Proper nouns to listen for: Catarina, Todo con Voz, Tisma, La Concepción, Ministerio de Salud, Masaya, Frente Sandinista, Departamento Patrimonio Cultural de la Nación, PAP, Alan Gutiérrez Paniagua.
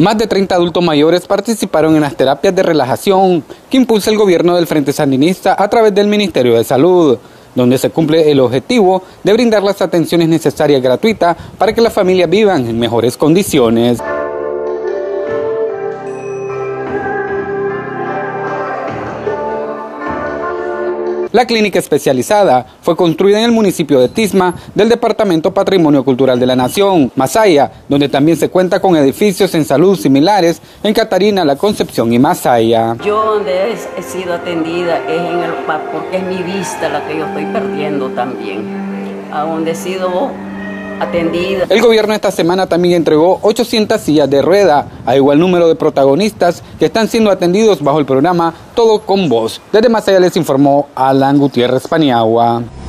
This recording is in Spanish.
Más de 30 adultos mayores participaron en las terapias de relajación que impulsa el gobierno del Frente Sandinista a través del Ministerio de Salud, donde se cumple el objetivo de brindar las atenciones necesarias gratuitas para que las familias vivan en mejores condiciones. La clínica especializada fue construida en el municipio de Tisma, del Departamento Patrimonio Cultural de la Nación, Masaya, donde también se cuenta con edificios en salud similares en Catarina, La Concepción y Masaya. Yo donde he sido atendida es en el PAP, porque es mi vista la que yo estoy perdiendo también, a donde he sido atendida. El gobierno esta semana también entregó 800 sillas de rueda, a igual número de protagonistas que están siendo atendidos bajo el programa Todo con Voz. Desde Masaya les informó Alan Gutiérrez Paniagua.